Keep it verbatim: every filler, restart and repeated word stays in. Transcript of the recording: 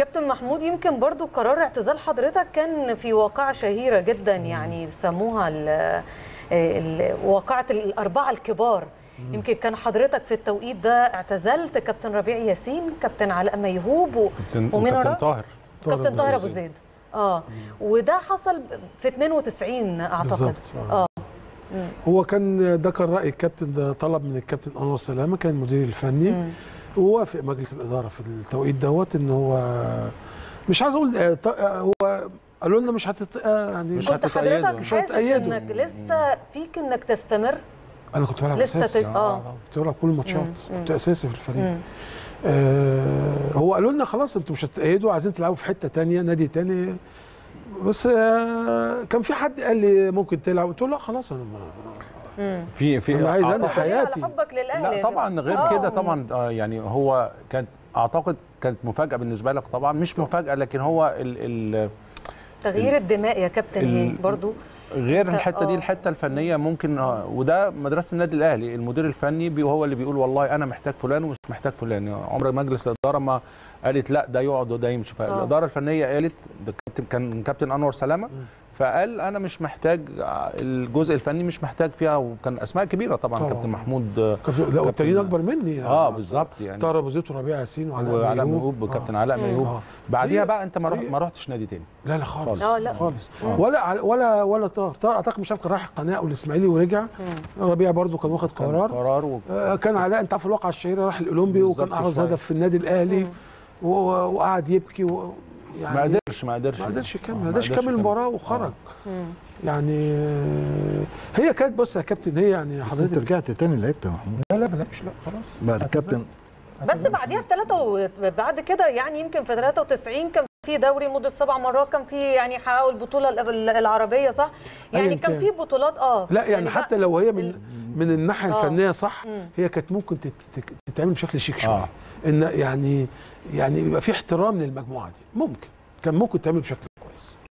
كابتن محمود، يمكن برضو قرار اعتزال حضرتك كان في واقعة شهيرة جدا، يعني بيسموها واقعة الأربعة الكبار. يمكن كان حضرتك في التوقيت ده اعتزلت كابتن ربيع ياسين، كابتن علاء ميهوب، وكابتن وكابتن طاهر كابتن طاهر ابو زيد. اه وده حصل في اتنين وتسعين اعتقد. اه هو كان ده كان رأي الكابتن، طلب من الكابتن انور سلامه كان المدير الفني، مم. ووافق مجلس الاداره في التوقيت دوت ان هو مش عايز اقول اه هو قالوا لنا مش هتت يعني مش هتتأيدوا. مش هتتأيدوا انك لسه فيك انك تستمر. انا كنت بلعب اساسي، اه كنت بلعب كل الماتشات، كنت اساسي في الفريق. آه هو قالوا لنا خلاص انتوا مش هتتأيدوا، عايزين تلعبوا في حته ثانيه، نادي ثاني. بس آه كان في حد قال لي ممكن تلعب، قلت له لا خلاص انا في في انا عايز انا حياتي. لا طبعا غير كده طبعا، آه يعني هو كانت اعتقد كانت مفاجاه بالنسبه لك طبعا، مش مفاجاه لكن هو ال ال تغيير الدماء يا كابتن برضو غير الحته دي، الحته الفنيه ممكن. وده مدرسه النادي الاهلي، المدير الفني هو اللي بيقول والله انا محتاج فلان ومش محتاج فلان. عمر مجلس الاداره ما قالت لا ده يقعد وده يمشي. فالاداره الفنيه قالت، كان كابتن انور سلامه، فقال انا مش محتاج الجزء الفني، مش محتاج فيها. وكان اسماء كبيره طبعا، طبعا. كابتن محمود لا والتانيين اكبر مني. اه بالظبط يعني طاهر ابو زيد وربيع ياسين وعلاء ميهوب وكابتن علاء ميهوب. آه. بعديها بقى انت ما رحتش ما رحتش نادي تاني؟ لا لا خالص آه لا. خالص آه. ولا ولا ولا طاهر طاهر اعتقد مش عارف راح القناه او الاسماعيلي ورجع. مم. ربيع برضو كان واخد قرار كان قرار و... آه كان علاء انت عارف الواقعه الشهيره راح الاولمبي وكان احرز هدف في النادي الاهلي وقعد يبكي و... يعني ما قدرش ما قدرش ما قدرش يكمل ما قدرش يكمل المباراه وخرج. مم. يعني هي كانت بص يا كابتن، هي يعني حضرتك رجعت تاني لعبت يا محمود. لا لا ما لعبش، لا خلاص بعد كابتن بس بعديها في ثلاثه و... بعد كده يعني يمكن في ثلاثة وتسعين كان في دوري مده سبع مرات، كان في يعني حققوا البطوله العربيه صح؟ يعني كان في بطولات اه لا يعني, يعني حتى لو هي من ال... من الناحيه آه. الفنيه صح. مم. هي كانت ممكن تت... تتعمل بشكل شيك شويه. آه. ان يعني يعني يبقى في احترام للمجموعه دي، ممكن كان ممكن تعمل بشكل كويس.